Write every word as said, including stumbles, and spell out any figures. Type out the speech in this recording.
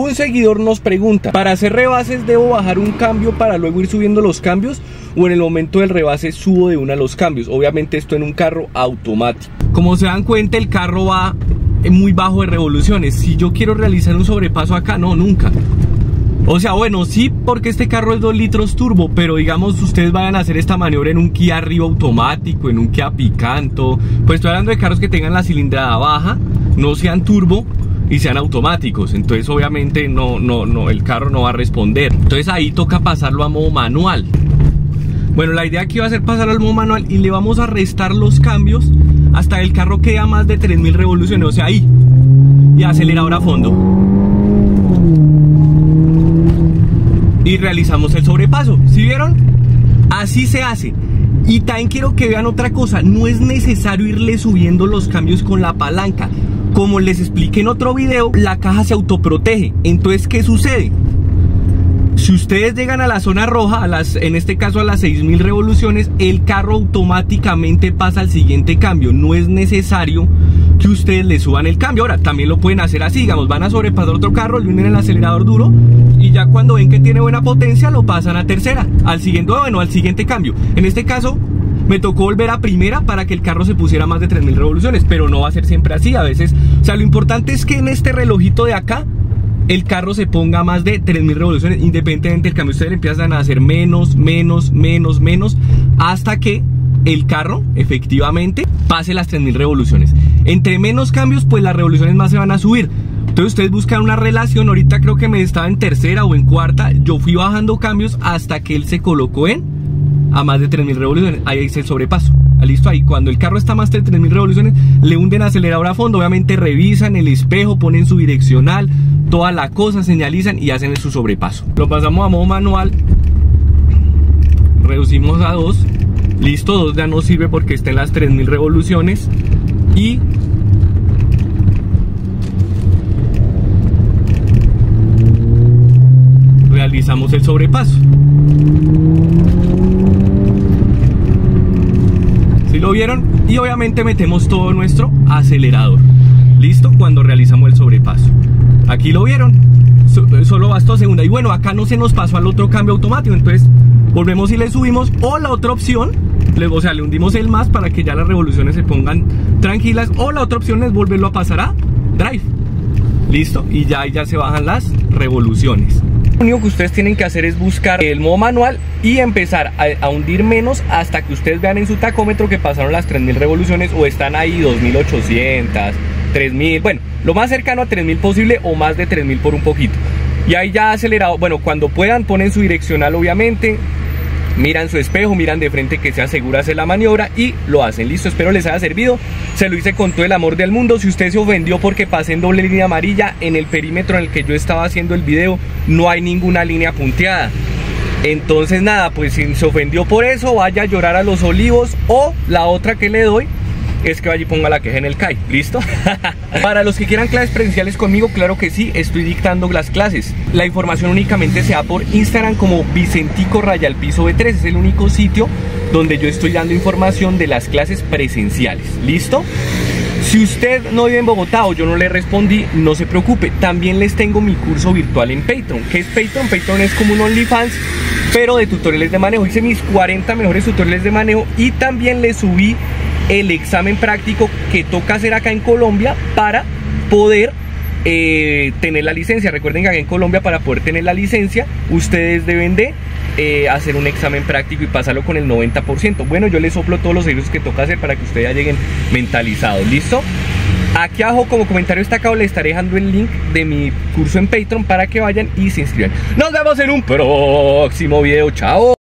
Un seguidor nos pregunta, ¿para hacer rebases debo bajar un cambio para luego ir subiendo los cambios? ¿O en el momento del rebase subo de una los cambios? Obviamente esto en un carro automático. Como se dan cuenta, el carro va muy bajo de revoluciones. Si yo quiero realizar un sobrepaso acá, no, nunca. O sea, bueno, sí, porque este carro es dos litros turbo, pero digamos, ustedes vayan a hacer esta maniobra en un Kia Rio automático, en un Kia Picanto. Pues estoy hablando de carros que tengan la cilindrada baja, no sean turbo y sean automáticos. Entonces, obviamente, no, no, no, el carro no va a responder. Entonces, ahí toca pasarlo a modo manual. Bueno, la idea aquí va a ser pasarlo al modo manual y le vamos a restar los cambios hasta que el carro quede a más de tres mil revoluciones. O sea, ahí. Y acelerador a fondo. Y realizamos el sobrepaso, ¿sí vieron? Así se hace. Y también quiero que vean otra cosa, no es necesario irle subiendo los cambios con la palanca. Como les expliqué en otro video, la caja se autoprotege. Entonces, ¿qué sucede? Si ustedes llegan a la zona roja, a las, en este caso a las seis mil revoluciones, el carro automáticamente pasa al siguiente cambio. No es necesario que ustedes le suban el cambio. Ahora, también lo pueden hacer así, digamos, van a sobrepasar otro carro, le unen el acelerador duro y ya cuando ven que tiene buena potencia lo pasan a tercera, al siguiente, bueno, al siguiente cambio. En este caso me tocó volver a primera para que el carro se pusiera más de tres mil revoluciones, pero no va a ser siempre así. A veces, o sea, lo importante es que en este relojito de acá el carro se ponga más de tres mil revoluciones, independientemente del cambio. Ustedes empiezan a hacer menos, menos, menos, menos, hasta que el carro efectivamente pase las tres mil revoluciones. Entre menos cambios, pues las revoluciones más se van a subir. Entonces ustedes buscan una relación. Ahorita creo que me estaba en tercera o en cuarta. Yo fui bajando cambios hasta que él se colocó en a más de tres mil revoluciones. Ahí hice el sobrepaso. Listo, ahí cuando el carro está más de tres mil revoluciones le hunden acelerador a fondo, obviamente revisan el espejo, ponen su direccional, toda la cosa, señalizan y hacen su sobrepaso. Lo pasamos a modo manual, reducimos a dos, listo, dos ya no sirve porque está en las tres mil revoluciones y realizamos el sobrepaso. ¿Lo vieron? Y obviamente metemos todo nuestro acelerador. Listo, cuando realizamos el sobrepaso. Aquí lo vieron. Solo bastó segunda. Y bueno, acá no se nos pasó al otro cambio automático. Entonces volvemos y le subimos. O la otra opción, o sea, le hundimos el más para que ya las revoluciones se pongan tranquilas. O la otra opción es volverlo a pasar a drive. Listo, y ya, ya se bajan las revoluciones. Lo único que ustedes tienen que hacer es buscar el modo manual y empezar a, a hundir menos hasta que ustedes vean en su tacómetro que pasaron las tres mil revoluciones o están ahí dos mil ochocientas, tres mil, bueno, lo más cercano a tres mil posible o más de tres mil por un poquito. Y ahí ya acelerado, bueno, cuando puedan ponen su direccional obviamente, miran su espejo, miran de frente que sea segura hacer la maniobra y lo hacen. Listo, espero les haya servido, se lo hice con todo el amor del mundo. Si usted se ofendió porque pasé en doble línea amarilla, en el perímetro en el que yo estaba haciendo el video no hay ninguna línea punteada. Entonces nada, pues si se ofendió por eso, vaya a llorar a los olivos, o la otra que le doy es que vaya y ponga la queja en el C A I, ¿listo? Para los que quieran clases presenciales conmigo, claro que sí, estoy dictando las clases. La información únicamente se da por Instagram como Vicentico Raya al Piso B tres, es el único sitio donde yo estoy dando información de las clases presenciales, ¿listo? Si usted no vive en Bogotá o yo no le respondí, no se preocupe, también les tengo mi curso virtual en Patreon. ¿Qué es Patreon? Patreon es como un OnlyFans, pero de tutoriales de manejo. Hice mis cuarenta mejores tutoriales de manejo y también les subí el examen práctico que toca hacer acá en Colombia para poder eh, tener la licencia. Recuerden que acá en Colombia para poder tener la licencia ustedes deben de eh, hacer un examen práctico y pasarlo con el noventa por ciento. Bueno, yo les soplo todos los servicios que toca hacer para que ustedes ya lleguen mentalizados, ¿listo? Aquí abajo como comentario destacado les estaré dejando el link de mi curso en Patreon para que vayan y se inscriban. Nos vemos en un próximo video, chao.